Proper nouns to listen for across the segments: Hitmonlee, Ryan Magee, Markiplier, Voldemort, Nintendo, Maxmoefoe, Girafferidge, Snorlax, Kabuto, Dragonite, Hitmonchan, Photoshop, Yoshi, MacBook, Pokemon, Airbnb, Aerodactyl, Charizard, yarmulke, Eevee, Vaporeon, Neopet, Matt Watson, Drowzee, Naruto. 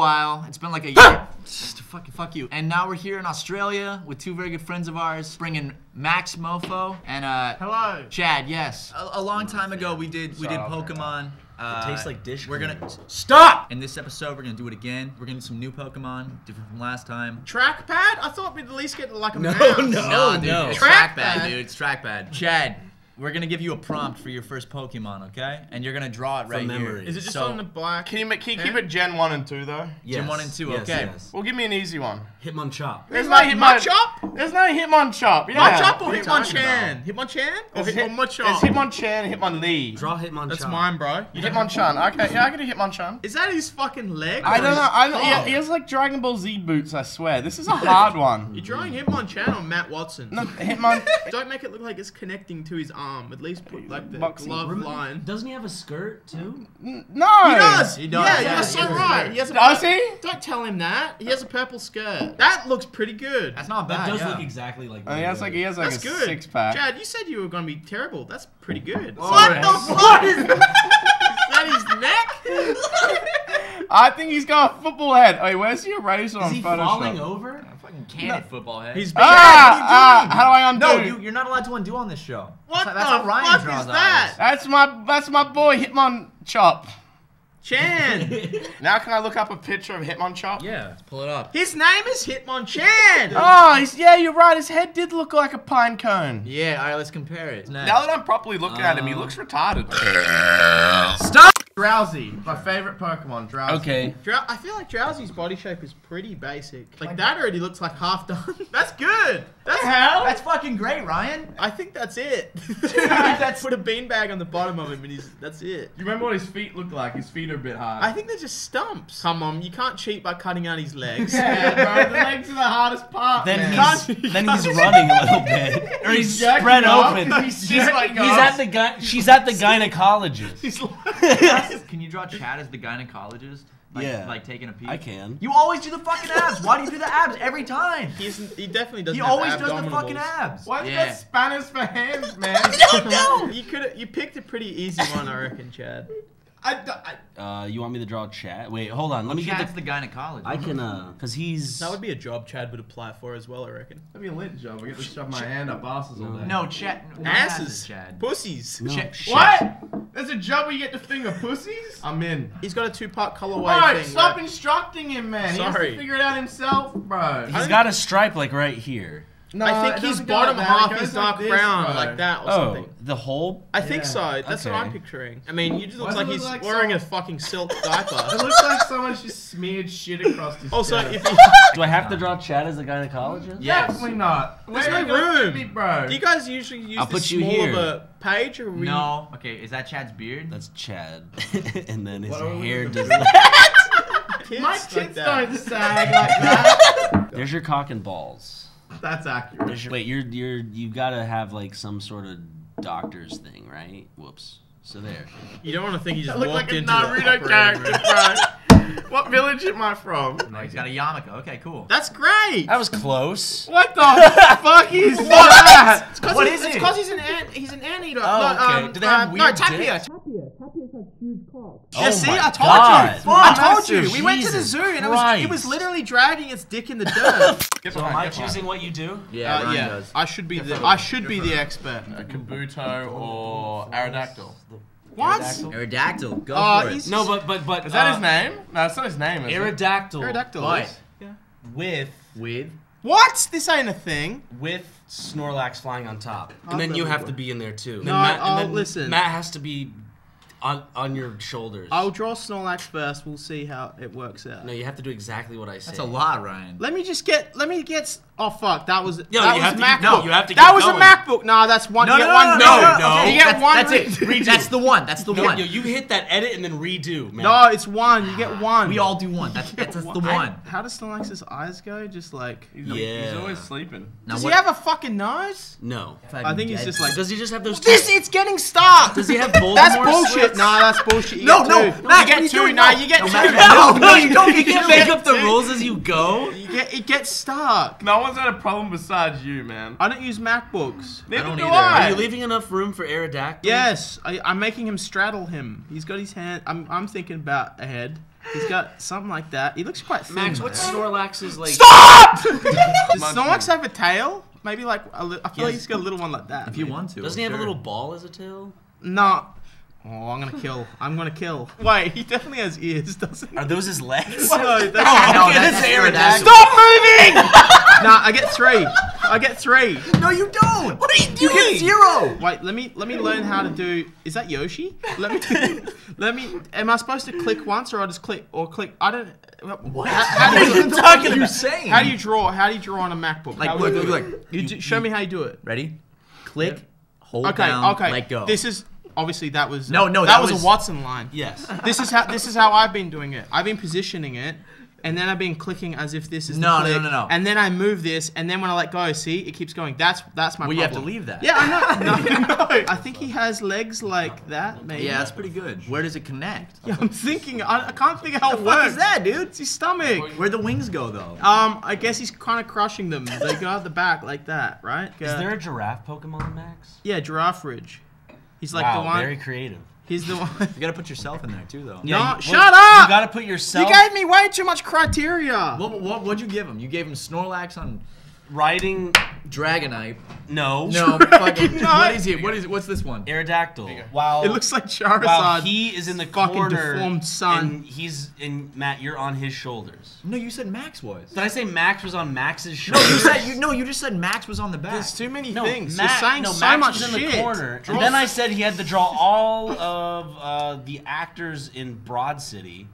while. It's been like a year. Just to fucking fuck you. And now we're here in Australia with two very good friends of ours, bringing Maxmoefoe and hello, Chad. Yes. A long time ago, we did Pokemon. It tastes like dish. We're gonna stop. In this episode, we're gonna do it again. We're gonna do some new Pokemon, different from last time. Trackpad? I thought we'd at least get like a mouse. No, dude. It's trackpad, dude. It's trackpad. Chad, we're gonna give you a prompt for your first Pokemon, okay? And you're gonna draw it right here. Is it just on the black? Can you keep it Gen 1 and 2 though? Yes. Gen 1 and 2, okay. Yes. Well, give me an easy one. Hitmonchan. There's no Hitmonchan? There's no Hitmonchan. Yeah. Hitmonchan or Hitmonchan? Hitmonchan? Or Hitmonchan? It's Hitmonchan, Hitmonlee. Draw Hitmonchan. That's mine, bro. You Hitmonchan. Okay, yeah, I can do Hitmonchan. Is that his fucking leg? I don't know. He has like Dragon Ball Z boots, I swear. This is a hard one. You're drawing Hitmonchan or Matt Watson? No, Hitmon. Don't make it look like it's connecting to his arm. At least put like the glove line. Doesn't he have a skirt too? No! He does! He does. Yeah, you're so right. He has a does he? Don't tell him that. He has a purple skirt. That looks pretty good. That's not bad. That does look exactly like that. He has like that's a good six pack. Chad, you said you were going to be terrible. That's pretty good. Oh, what the fuck is that? Is that his neck? I think he's got a football head. Wait, where's the eraser on Photoshop? Is he falling over? Cannon football head. He's how do I undo? No, you're not allowed to undo on this show. What the fuck is that? That's my boy Hitmonchan. Now can I look up a picture of Hitmonchan? Yeah, let's pull it up. His name is Hitmonchan. Yeah, you're right. His head did look like a pine cone. Yeah, all right, let's compare it. Next. Now that I'm properly looking at him, he looks retarded. Stop. Drowzee, my favorite Pokemon, Drowzee. Okay. I feel like Drowzee's body shape is pretty basic. Like, that already looks like half done. That's good. That's how? That's fucking great, Ryan. I think that's it. That's put a beanbag on the bottom of him and that's it. You remember what his feet look like? His feet are a bit hard. I think they're just stumps. Come on, you can't cheat by cutting out his legs. Yeah, bro, the legs are the hardest part. Then he's running a little bit. Or he's spread open. She's at the gynecologist. He's like... Can you draw Chad as the gynecologist? Like, yeah. Like taking a pee? I can. You always do the fucking abs. Why do you do the abs every time? He definitely doesn't. He always does the fucking abs. Why do you got spanners for hands, man? I don't know. You picked a pretty easy one, I reckon, Chad. You want me to draw Chad? Wait, hold on. Chad's the gynecologist. I can, because he's... That would be a job Chad would apply for as well, I reckon. That'd be a lit job. I get to shove my hand up asses all day. No, Chad. Asses. Chad. Pussies. No. What? There's a job where you get to finger pussies? I'm in. He's got a two-part colorway thing. Stop instructing him, man. Sorry. He has to figure it out himself, bro. He's got a stripe, like, right here. No, I think his bottom half is dark brown, like that or something. The whole? I think so. That's what I'm picturing. I mean, you just look like he's wearing a fucking silk diaper. It looks like someone's just smeared shit across his chest. Do I have to draw Chad as a gynecologist? Yes. Definitely not. There's no room. Bro. Do you guys usually use this small of a page? Or no. Okay, is that Chad's beard? That's Chad. And then his hair does that. My tits don't sag like that. There's your cock and balls. That's accurate. Wait, you gotta have like some sort of doctor's thing, right? Whoops. So there. You don't want to think he just walked like into Naruto character. What village am I from? No, he's got a yarmulke. Okay, cool. That's great. That was close. What the fuck is that? What is it? It's because he's an anteater. Do they have weird dicks? Tapirs have huge cocks. Yeah, see, I told you. Jesus. We went to the zoo and it was literally dragging its dick in the dirt. So am I choosing what you do? Yeah, Ryan does. I should be the expert. A Kabuto or Aerodactyl. What? Aerodactyl. Go for it. No, but is that his name? No, it's not his name. Is Aerodactyl. Aerodactyl. Yeah. With. What? This ain't a thing. With Snorlax flying on top, and then you have to be in there too. No, listen. Matt has to be on your shoulders. I'll draw Snorlax first. We'll see how it works out. No, you have to do exactly what I say. That's a lot, Ryan. Let me get. Oh fuck! That was a MacBook. No, that's one. No. You get one. That's it. That's the one. That's the one. You hit that edit and then redo, man. No, it's one. You get one. We all do one. That's the one. How does Snorlax's eyes go? Just like he's always sleeping. Does he have a fucking nose? No. I think he's just like. Does he just have those? It's getting stuck. Does he have Voldemort? That's bullshit. bullshit. Nah, that's bullshit. No, Matt, you get two. Nah, you get two. No, you don't. You can't make up the rules as you go. It gets stuck. No one's had a problem besides you, man. I don't use MacBooks. Neither do I. Are you leaving enough room for Aerodactyl? Yes. I'm making him straddle him. He's got his hand. I'm thinking about ahead. He's got something like that. He looks quite thin. Max, what's Snorlax's like? Stop! Does Snorlax have a tail? Maybe like a little. I feel like he's got a little one like that. If you want to. Doesn't he have a little ball as a tail? No. Oh, I'm gonna kill. I'm gonna kill. Wait, he definitely has ears, doesn't he? Are those his legs? No, that's, no, that's Aerodactyl. Stop moving! Nah, I get three. I get three. No, you don't. What are you doing? You get zero. Wait, let me learn how to do. Is that Yoshi? Let me. Am I supposed to click once or I just click or click? I don't. What? How do you draw? How do you draw on a MacBook? Like, look. Show me how you do it. Ready? Click. Yep. Hold down. Okay. Let go. This is. Obviously, that was that was a Watson line. Yes, this is how I've been doing it. I've been positioning it, and then I've been clicking as if this is the click. And then I move this, and then when I let go, see, it keeps going. That's my problem. You have to leave that. Yeah, I know. No. I think he has legs like that. Maybe. Yeah, that's pretty good. Where does it connect? Yeah, I'm thinking. I can't figure out how it works. What is that, dude? It's his stomach. Where'd the wings go though? I guess he's kind of crushing them. They go out the back like that, right? Is there a giraffe Pokemon, Max? Yeah, Girafferidge. He's like the one. Very creative. He's the one. You gotta put yourself in there too, though. Yeah, no, shut up! You gotta put yourself. You gave me way too much criteria. What'd you give him? You gave him Snorlax on riding Dragonite. No. Fucking. What is it? What's this one? Aerodactyl. Wow. It looks like Charizard. Wow. He is in the corner. Deformed son. And he's in Matt. You're on his shoulders. No, you said Max was. Did I say Max was on Max's shoulders? No, you said you just said Max was on the back. There's too many things. Max was in the corner. And then I said he had to draw all of the actors in Broad City.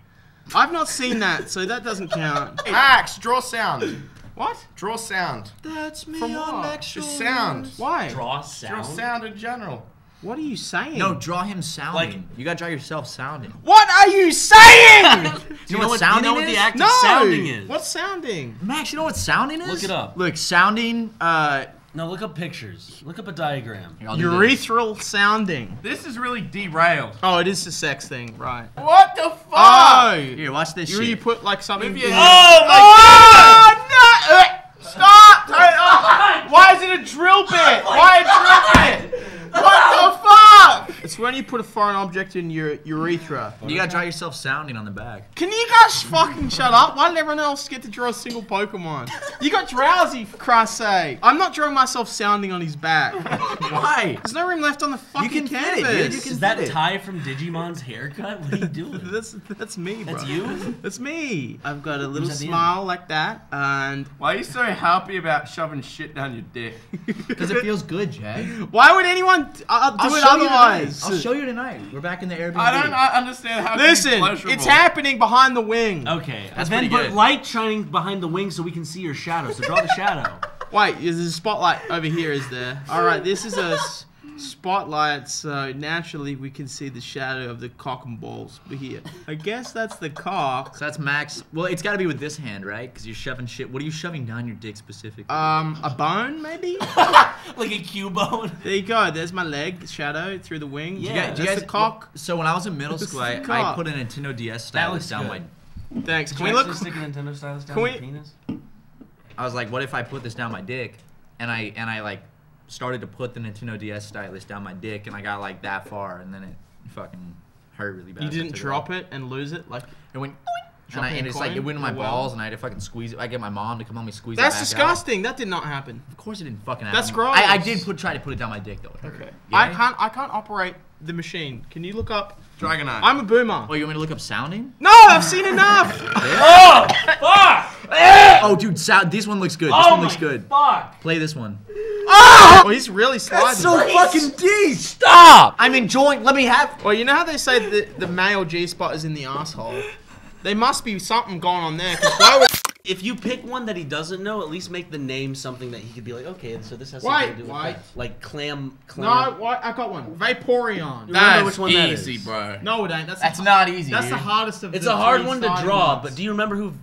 I've not seen that, so that doesn't count. Max, draw sound. What? Draw sound. That's me. From what? Just sound. Why? Draw sound. Draw sound in general. What are you saying? No, draw him sounding. Like, you gotta draw yourself sounding. What are you saying? Do you know what sounding is? The act of sounding is? What's sounding? Max, you know what sounding is? Look it up. Look, sounding. No, look up pictures. Look up a diagram. Urethral sounding. This is really derailed. Oh, it is a sex thing, right? What the fuck? Oh, here, watch this. You put like something. Oh my God! Stop! Turn it off! Why is it a drill bit? Why a drill bit? What the fuck? It's when you put a foreign object in your urethra. You gotta draw yourself sounding on the back. Can you guys fucking shut up? Why did everyone else get to draw a single Pokemon? You got Drowzee, for Christ's sake. I'm not drawing myself sounding on his back. Why? There's no room left on the fucking canvas. Is that a tie from Digimon's haircut? What are you doing? that's me, bro. That's you? That's me. I've got a little smile like that, and... Why are you so happy about shoving shit down your dick? Because it feels good, Jay. Why would anyone... I'll do it otherwise. I'll show you tonight. We're back in the Airbnb. I don't understand how. Listen, it's happening behind the wing. Okay, that's pretty good. But light shining behind the wing so we can see your shadow. So draw the shadow. Wait, there's a spotlight over here. Is there? All right, this is a spotlight. So naturally, we can see the shadow of the cock and balls over here. I guess that's the cock. So that's Max. Well, it's got to be with this hand, right? Because you're shoving shit. What are you shoving down your dick specifically? A bone, maybe. Like a Q-bone. There you go. There's my leg shadow through the wing. Yeah, that's the cock. So when I was in middle school, I put a Nintendo DS stylus down my. Thanks. Can we look? Stick a Nintendo stylus down my penis. I was like, what if I put this down my dick, and I like started to put the Nintendo DS stylus down my dick, and I got like that far, and then it fucking hurt really bad. You didn't drop it and lose it, like it went. And it's like it went in my balls, and I had to fucking squeeze it. I get my mom to come help me squeeze it. That's disgusting. That did not happen. Of course it didn't fucking happen. That's gross. I did try to put it down my dick though. Okay. I can't operate the machine. Can you look up Dragonite? I'm a boomer. Oh, you want me to look up sounding? No, I've seen enough. Oh fuck! Oh dude, sound. This one looks good. This one looks good. Fuck. Play this one. Oh, he's really sliding. That's so fucking deep. Stop. I'm enjoying. Let me have. Well, you know how they say the male G spot is in the asshole. There must be something going on there. If you pick one that he doesn't know, at least make the name something that he could be like, okay, so this has something to do with that. Like clam. No, I got one. Vaporeon. That's which one that is? Easy, bro. No, it ain't. That's not easy. That's the hardest of the It's a hard one to draw, but do you remember who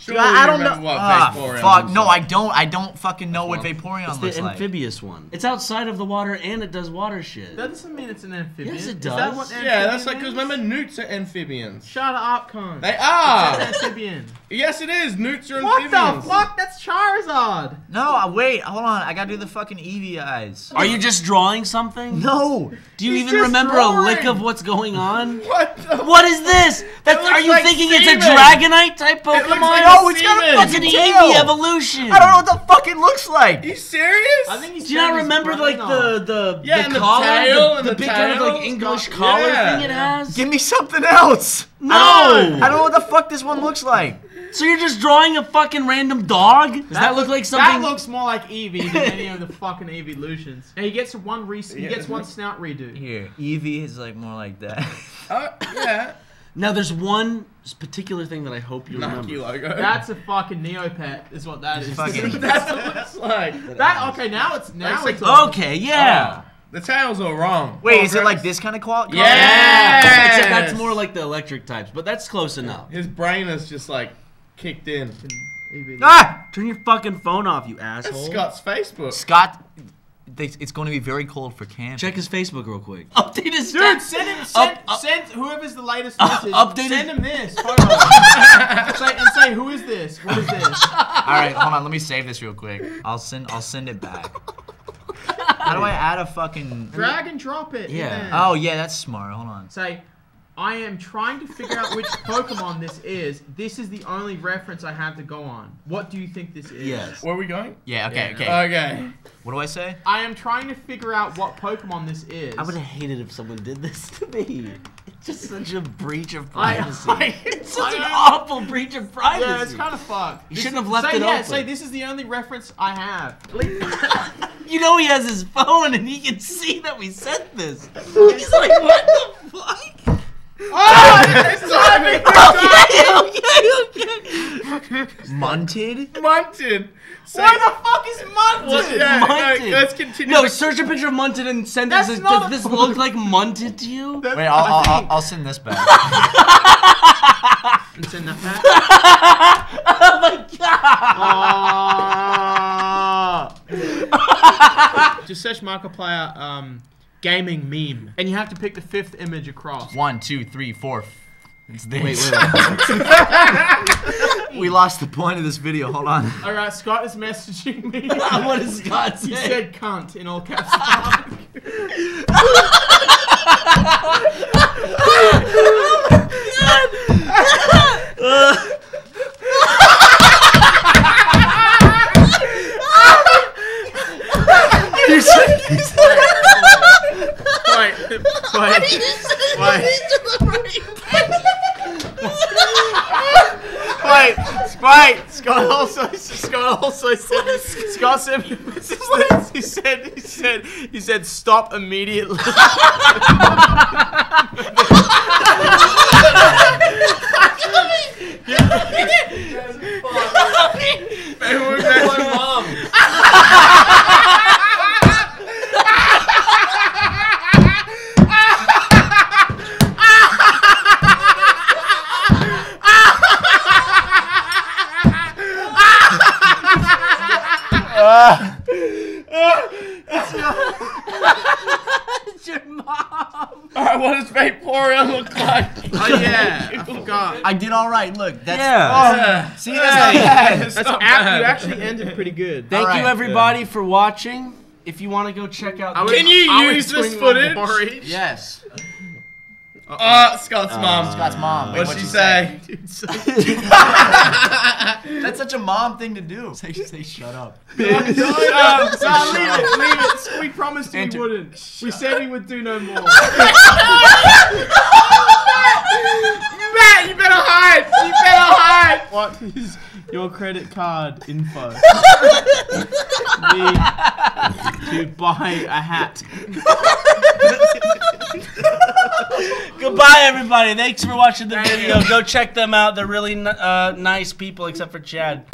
Surely I don't know. What Vaporeon fuck! No, like. I don't fucking know what Vaporeon looks like. It's the amphibious one. It's outside of the water and it does water shit. That doesn't mean it's an amphibian. Yes, it does. Is that what yeah, that's like because remember newts are amphibians. Shut up, con. They are. It's an amphibian. Yes, it is. Newts are amphibians. What the fuck? That's Charizard. No, wait, hold on. I gotta do the fucking Eevee eyes. Are you just drawing something? No. Do you even remember a lick of what's going on? What? What is this? That's. Are you thinking it's a Dragonite type Pokemon? Oh, it's got a fucking Eevee evolution. I don't know what the fuck it looks like. Are you serious? I think do you not remember like the collar, the big kind of like English collar thing it has? Give me something else. No, I don't know what the fuck this one looks like. So you're just drawing a fucking random dog? Does that look like something? That looks more like Eevee than any of the fucking evolutions. And he gets one snout redo. Here, Eevee is like more like that. Yeah. Now there's one particular thing that I hope you remember. Logo. That's a fucking Neopet, is what that is. That's what it's like. That okay? Now it's like, okay, yeah. The tails are wrong. Wait, is it like this kind of quality? Yeah. Except that's more like the electric types, but that's close enough. His brain is just like kicked in. Ah! Turn your fucking phone off, you asshole. That's Scott's Facebook. Scott. It's going to be very cold for camping. Check his Facebook real quick. Update his dude. Send whoever's the latest message. Send him this. Say who is this? What is this? All right, hold on. Let me save this real quick. I'll send it back. How do I add a fucking drag and drop it? Yeah. Oh yeah, that's smart. Hold on. Say. I am trying to figure out which Pokemon this is. This is the only reference I have to go on. What do you think this is? Yes. Where are we going? Yeah, okay, yeah. Okay. What do I say? I am trying to figure out what Pokemon this is. I would have hated if someone did this to me. It's just such a breach of privacy. It's such an awful breach of privacy. Yeah, it's kind of fucked. You shouldn't have left it open. Say this is the only reference I have. You know he has his phone and he can see that we sent this. He's like, what the fuck? Oh, okay. Munted? So why the fuck is Munted? Yeah, Munted. No, let's continue. No, search a picture of Munted and send us. Does this look like Munted to you? Wait, I'll send this back. Send that back? Oh my god! Just search Markiplier, gaming meme. And you have to pick the fifth image across. 1, 2, 3, 4. It's this. Wait. We lost the point of this video. Hold on. All right, Scott is messaging me. What does Scott say? He said cunt in all caps. Scott also said. Scott said. He said. Stop immediately. It's your mom. Alright, what does Vaporeon look like? Oh yeah, I forgot. I did alright, look. That's, see, that's not bad. You actually ended pretty good. Thank you everybody for watching. If you want to go check out Can you use this footage? Yes. Scott's mom. Scott's mom. Wait, what'd she say? Dude, that's such a mom thing to do. Say shut up. Leave it. We promised you we wouldn't. We said we would do no more. Matt, you better hide. What is your credit card info? Need to buy a hat. Goodbye, everybody. Thanks for watching the video. Go check them out. They're really nice people, except for Chad.